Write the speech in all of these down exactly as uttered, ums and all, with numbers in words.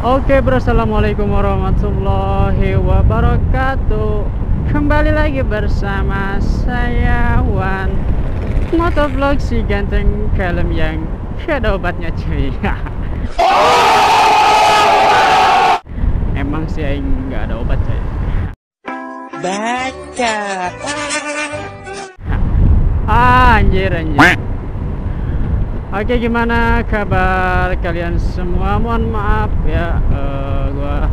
Oke bro, assalamualaikum warahmatullahi wabarakatuh. Kembali lagi bersama saya Wan Motovlog, si ganteng kalem yang ada obatnya cuy. Emang sih aing nggak ada obat cuy. Baca. Ah, anjir anjir. Oke, gimana kabar kalian semua? Mohon maaf ya, uh, gua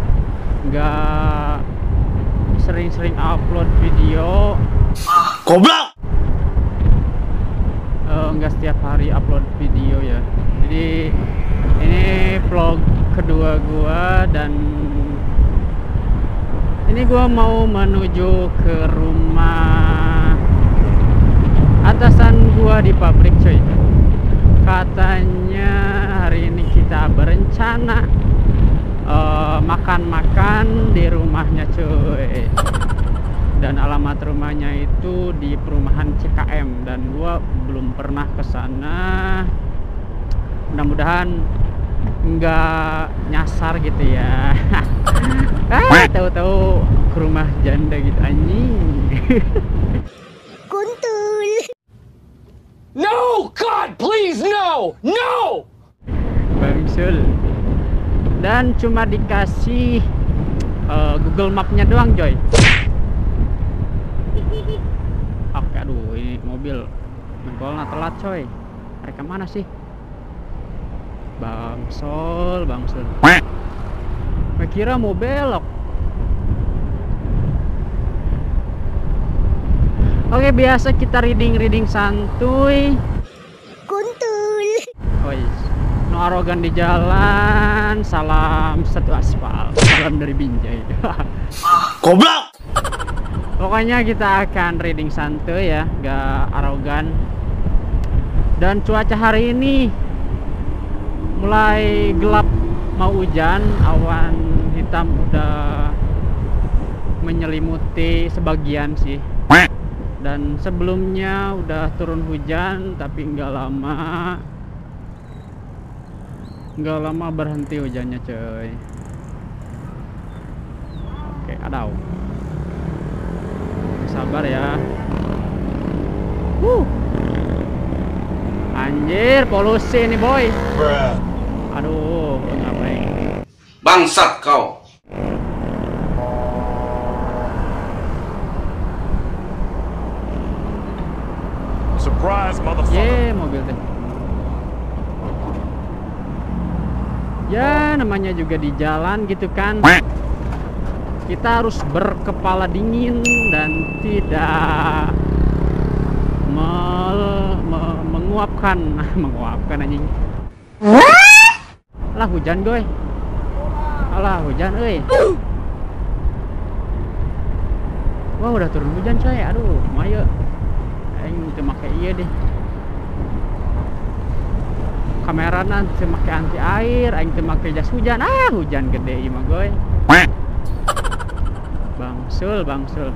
nggak sering-sering upload video. Goblok. Uh, nggak setiap hari upload video ya. Jadi ini vlog kedua gua dan ini gua mau menuju ke rumah atasan gua di pabrik, coy. Katanya hari ini kita berencana makan-makan uh, di rumahnya cuy, dan alamat rumahnya itu di Perumahan C K M, dan gua belum pernah ke sana. Mudah-mudahan nggak nyasar gitu ya. Ah, tahu-tahu ke rumah janda gitu anjing. Kuntul. No, God, please, no, no. Bangsul. Dan cuma dikasih uh, Google Map-nya doang, coy. Oke, aduh, ini mobil menggolnya telat, coy. Mereka mana sih? Bangsul, bangsul. Kira mau belok. Oke, biasa kita reading-reading santuy. Kuntul. Oi, no arogan di jalan. Salam satu aspal. Salam dari Binjai. Goblok. Pokoknya kita akan reading santuy ya, gak arogan. Dan cuaca hari ini mulai gelap mau hujan, awan hitam udah menyelimuti sebagian sih. Dan sebelumnya udah turun hujan, tapi nggak lama nggak lama berhenti hujannya coy. Oke, adau, sabar ya. Wuh, anjir polusi ini boy. Aduh, ngapain bangsat kau. Ye, mobil teh. Ya, namanya juga di jalan gitu kan. Kita harus berkepala dingin dan tidak mel, me, menguapkan, menguapkan anjing. Alah hujan, goy. Alah hujan, euy. Wah, udah turun hujan, coy. Aduh, maye. Aing teu make ieu deh. Kamera nanti teu make anti air, aing teu make jas hujan. Ah, hujan gede ieu mah, goy. Bangsul, bangsul.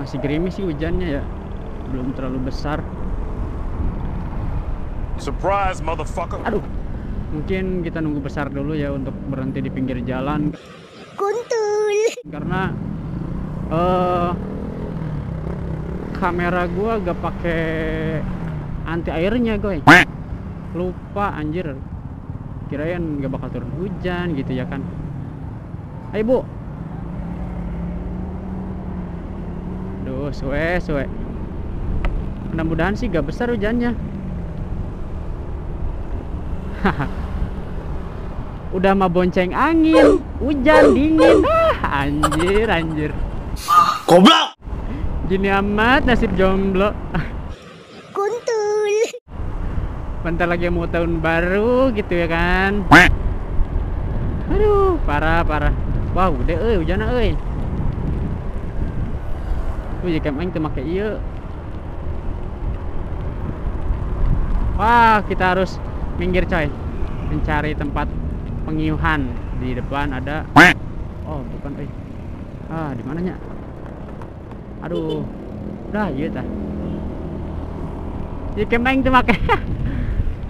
Masih gerimis sih hujannya ya. Belum terlalu besar. Surprise, motherfucker. Aduh. Mungkin kita nunggu besar dulu ya untuk berhenti di pinggir jalan. Kuntul. Karena Uh, kamera gua gak pakai anti airnya, goy. Lupa anjir. Kirain gak bakal turun hujan gitu ya kan. Ayo, Bu. Duh, suwe, suwe. Mudah-mudahan sih gak besar hujannya. Udah mah bonceng angin, hujan dingin. Ah, anjir, anjir. Goblok. Gini amat nasib jomblo. Kuntul. Bentar lagi mau tahun baru gitu ya kan. Aduh, parah parah. Wah, wow, udah euy hujanna euy. Uy, jekam aing teu make ieu. Wah, kita harus minggir coy. Mencari tempat pengiuhan. Di depan ada. Oh, bukan euy. Ah, di mananya? Aduh, udah iya tah. Jadi kemarin tuh pakai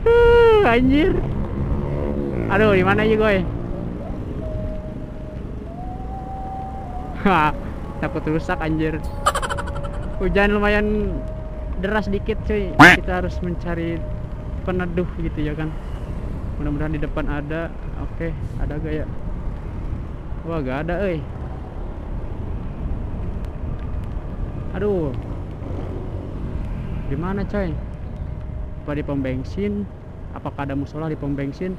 uh, anjir. Aduh, di mana aja gue? Ha, takut rusak anjir. Hujan lumayan deras dikit cuy. Kita harus mencari peneduh gitu ya kan. Mudah-mudahan di depan ada. Oke, ada gak ya? Wah, gak ada euy. Aduh. Di mana coy? Apa di pom bensin? Apakah ada musola di pom bensin?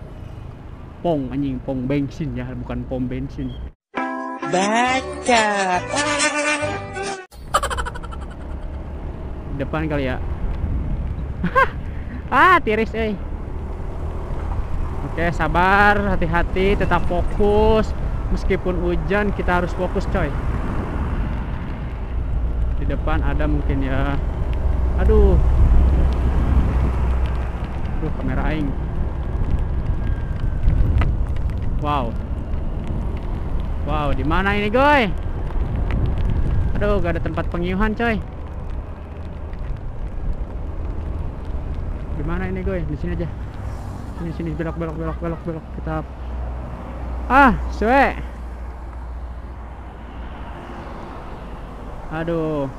Pong anjing, pom bensin ya, bukan pom bensin. Baca. Depan kali ya. Ah, tiris eh. Oke, sabar, hati-hati, tetap fokus. Meskipun hujan, kita harus fokus, coy. Di depan ada mungkin ya. Aduh. Aduh, kamera aing. Wow. Wow, di mana ini, goy? Aduh, gak ada tempat pengiuhan, coy. Mana ini gue? Di sini aja. Di sini belok belok belok belok belok kita. Ah, suwe. Aduh.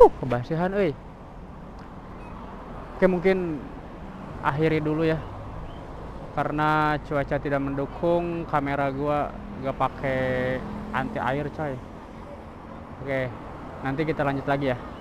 Uh, kebasihan euy. Oke, mungkin akhiri dulu ya. Karena cuaca tidak mendukung, kamera gua gak pakai anti air, coy. Oke, nanti kita lanjut lagi ya.